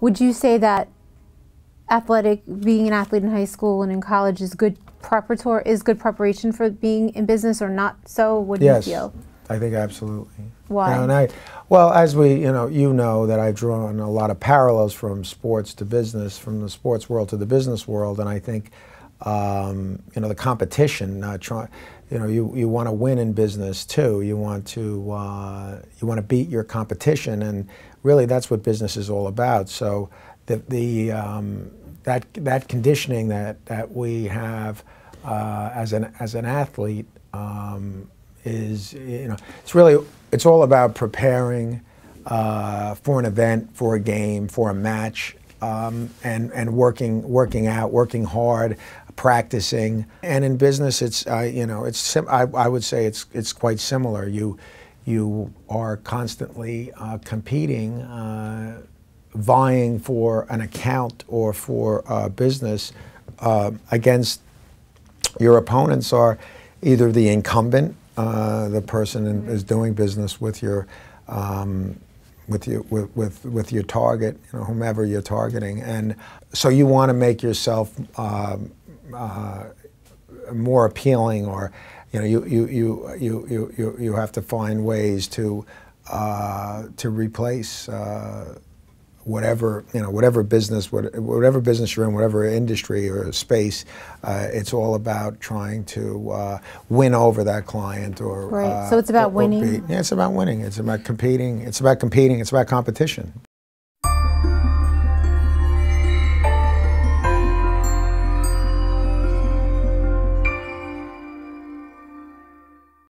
Would you say that being an athlete in high school and in college is good preparation for being in business, or not? So what do you feel? I think absolutely. Why? And well, as we, you know that I've drawn a lot of parallels from sports to business, from the sports world to the business world, and I think, the competition. You want to win in business too. You want to beat your competition, and really that's what business is all about. So that conditioning that we have as an athlete. Is, it's really, it's all about preparing for an event, for a game, for a match, and working out, working hard, practicing. And in business, it's I would say it's quite similar. You are constantly competing, vying for an account or for business against your opponents are either the incumbent. The person is doing business with your target, whomever you're targeting, and so you want to make yourself more appealing, or you have to find ways to replace whatever whatever business you're in, whatever industry or space, it's all about trying to win over that client, or right. So it's about winning. Yeah, it's about winning. It's about competing. It's about competition.